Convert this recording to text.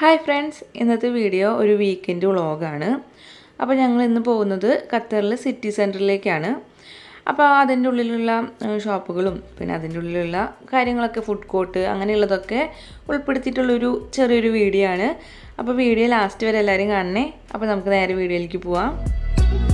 Hi friends, in this video is a weekend vlog. Now we are going to Qatar City Center. We are going to shop, food court, and we are going to share a video. We are going to share a video.